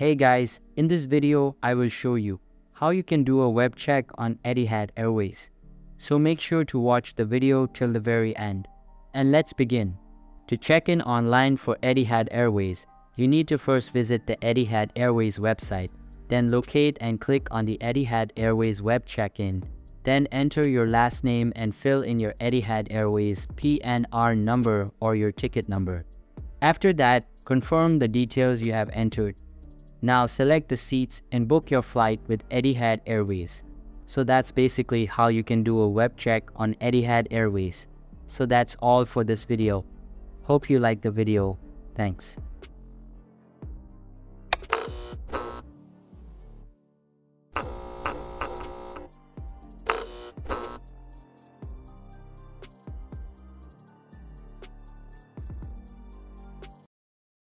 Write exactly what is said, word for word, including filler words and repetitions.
Hey guys, in this video, I will show you how you can do a web check on Etihad Airways. So make sure to watch the video till the very end. And let's begin. To check in online for Etihad Airways, you need to first visit the Etihad Airways website, then locate and click on the Etihad Airways web check-in. Then enter your last name and fill in your Etihad Airways P N R number or your ticket number. After that, confirm the details you have entered. Now select the seats and book your flight with Etihad Airways. So that's basically how you can do a web check on Etihad Airways. So that's all for this video. Hope you liked the video. Thanks.